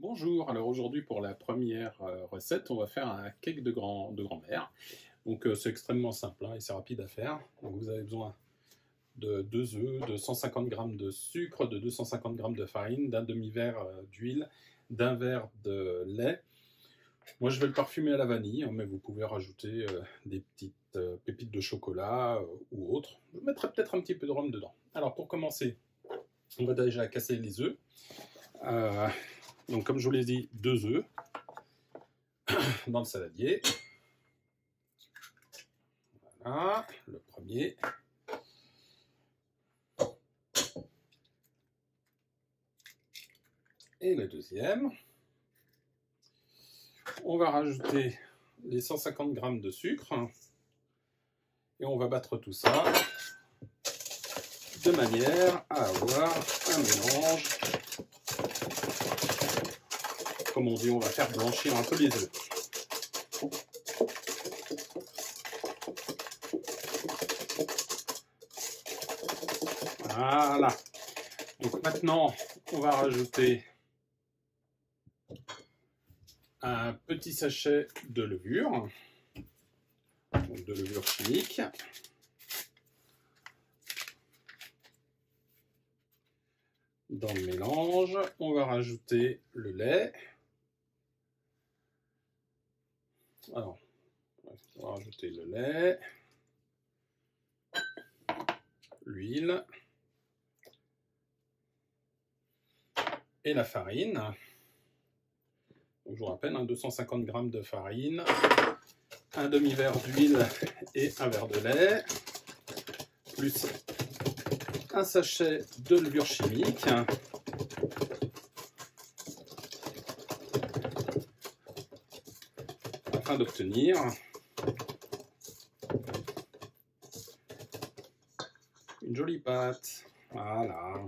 Bonjour, alors aujourd'hui pour la première recette, on va faire un cake de grand-mère. Donc c'est extrêmement simple hein, et c'est rapide à faire. Donc, vous avez besoin de 2 œufs, de 150 g de sucre, de 250 g de farine, d'un demi-verre d'huile, d'un verre de lait. Moi je vais le parfumer à la vanille, hein, mais vous pouvez rajouter des petites pépites de chocolat ou autre. Je mettrai peut-être un petit peu de rhum dedans. Alors pour commencer, on va déjà casser les œufs. Donc comme je vous l'ai dit, 2 œufs dans le saladier. Voilà, le premier. Et le deuxième. On va rajouter les 150 g de sucre. Et on va battre tout ça de manière à avoir un mélange. Comme on dit, on va faire blanchir un peu les œufs. Voilà. Donc maintenant, on va rajouter un petit sachet de levure, donc de levure chimique. Dans le mélange, on va rajouter le lait. Alors, on va rajouter le lait, l'huile et la farine. Donc, je vous rappelle, hein, 250 g de farine, un demi-verre d'huile et un verre de lait, plus un sachet de levure chimique. D'obtenir une jolie pâte. Voilà.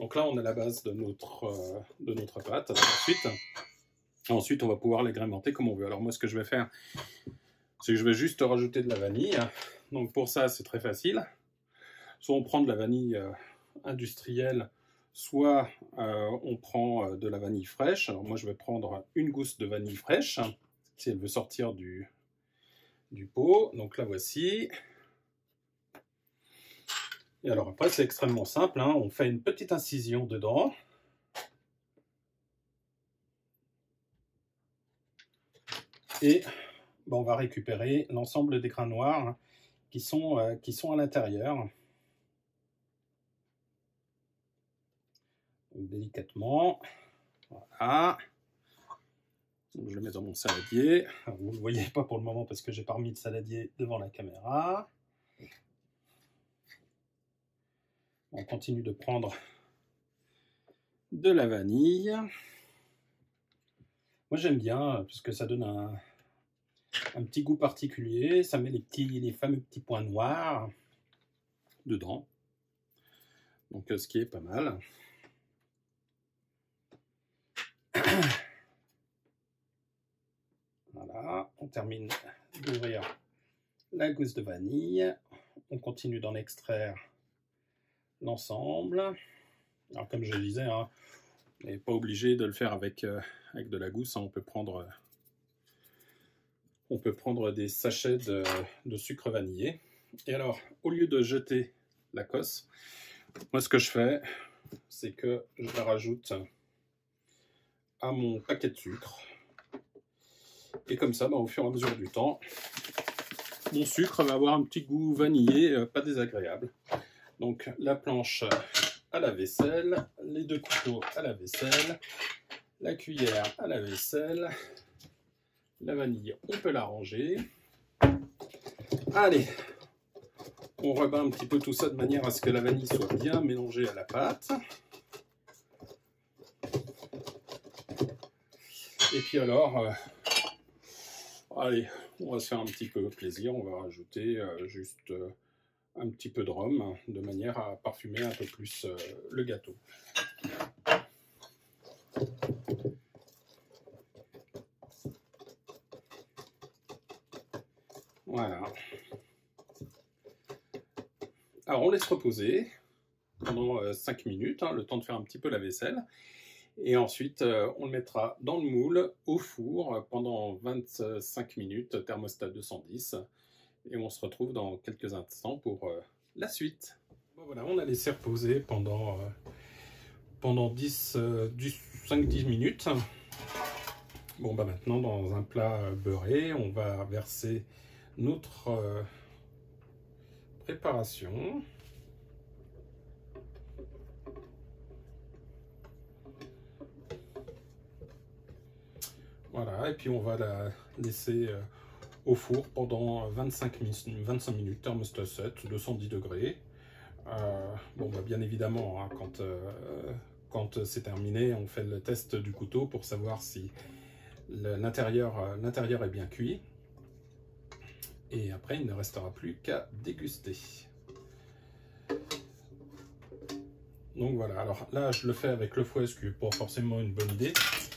Donc là, on a la base de notre pâte. Ensuite, on va pouvoir l'agrémenter comme on veut. Alors moi, ce que je vais faire, c'est que je vais juste rajouter de la vanille. Donc pour ça, c'est très facile. Soit on prend de la vanille industrielle, soit on prend de la vanille fraîche. Alors moi, je vais prendre une gousse de vanille fraîche. Si elle veut sortir du pot, donc la voici. Et alors après, c'est extrêmement simple, hein, on fait une petite incision dedans. Et ben, on va récupérer l'ensemble des grains noirs hein, qui sont à l'intérieur. Délicatement, voilà. Je le mets dans mon saladier. Alors, vous ne le voyez pas pour le moment parce que j'ai pas remis le saladier devant la caméra. On continue de prendre de la vanille. Moi j'aime bien parce que ça donne un petit goût particulier. Ça met les fameux petits points noirs dedans. Donc ce qui est pas mal. Voilà, on termine d'ouvrir la gousse de vanille. On continue d'en extraire l'ensemble. Alors comme je le disais, hein, on n'est pas obligé de le faire avec de la gousse. Hein. On peut prendre des sachets de sucre vanillé. Et alors, au lieu de jeter la cosse, moi ce que je fais, c'est que je la rajoute à mon paquet de sucre. Et comme ça, bah, au fur et à mesure du temps, mon sucre va avoir un petit goût vanillé, pas désagréable. Donc la planche à la vaisselle, les deux couteaux à la vaisselle, la cuillère à la vaisselle, la vanille, on peut la ranger. Allez, on rebat un petit peu tout ça de manière à ce que la vanille soit bien mélangée à la pâte. Et puis alors... Allez, on va se faire un petit peu plaisir, on va rajouter juste un petit peu de rhum, de manière à parfumer un peu plus le gâteau. Voilà. Alors on laisse reposer pendant 5 minutes, hein, le temps de faire un petit peu la vaisselle. Et ensuite, on le mettra dans le moule, au four, pendant 25 minutes, thermostat 210. Et on se retrouve dans quelques instants pour la suite. Bon, voilà, on a laissé reposer pendant 5-10 minutes. Bon, bah maintenant, dans un plat beurré, on va verser notre préparation. Voilà, et puis on va la laisser au four pendant 25 minutes, thermostat 7, 210 degrés. Bon, bah bien évidemment, hein, quand c'est terminé, on fait le test du couteau pour savoir si l'intérieur est bien cuit. Et après, il ne restera plus qu'à déguster. Donc voilà, alors là, je le fais avec le fouet, ce qui n'est pas forcément une bonne idée.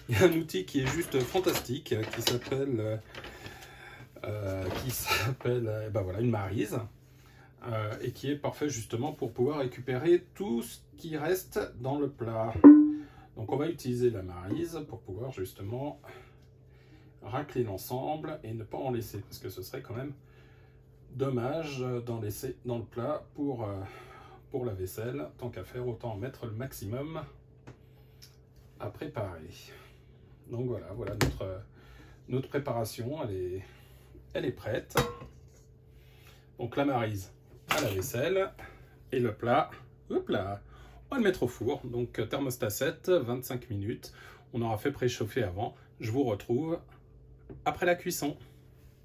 Il y a un outil qui est juste fantastique, qui s'appelle ben voilà, une maryse, et qui est parfait justement pour pouvoir récupérer tout ce qui reste dans le plat. Donc on va utiliser la maryse pour pouvoir justement racler l'ensemble et ne pas en laisser, parce que ce serait quand même dommage d'en laisser dans le plat pour la vaisselle. Tant qu'à faire, autant en mettre le maximum à préparer. Donc voilà, notre préparation, elle est prête. Donc la maryse à la vaisselle et le plat, on va le mettre au four. Donc thermostat 7, 25 minutes. On aura fait préchauffer avant. Je vous retrouve après la cuisson.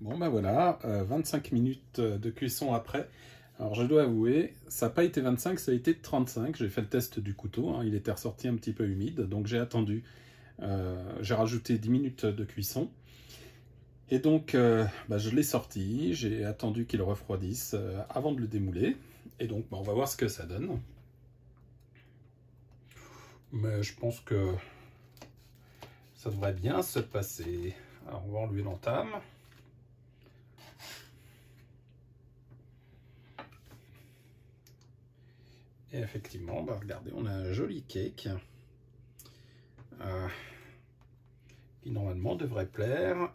Bon ben voilà, 25 minutes de cuisson après. Alors je dois avouer, ça n'a pas été 25, ça a été 35. J'ai fait le test du couteau, hein, il était ressorti un petit peu humide, donc j'ai attendu. J'ai rajouté 10 minutes de cuisson. Et donc, bah, je l'ai sorti, j'ai attendu qu'il refroidisse avant de le démouler. Et donc, bah, on va voir ce que ça donne. Mais je pense que ça devrait bien se passer. Alors, on va enlever l'entame. Et effectivement, bah, regardez, on a un joli cake. Qui normalement devrait plaire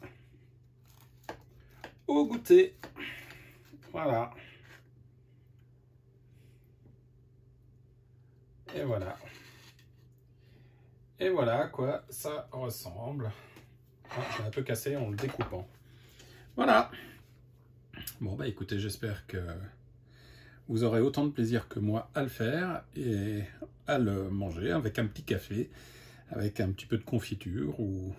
au goûter. Voilà. Et voilà. Et voilà à quoi ça ressemble. Ah, j'ai un peu cassé en le découpant. Voilà. Bon bah écoutez, j'espère que vous aurez autant de plaisir que moi à le faire et à le manger avec un petit café, avec un petit peu de confiture ou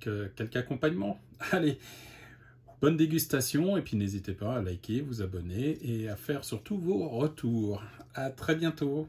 quelques accompagnements. Allez, bonne dégustation et puis n'hésitez pas à liker, vous abonner et à faire surtout vos retours. À très bientôt.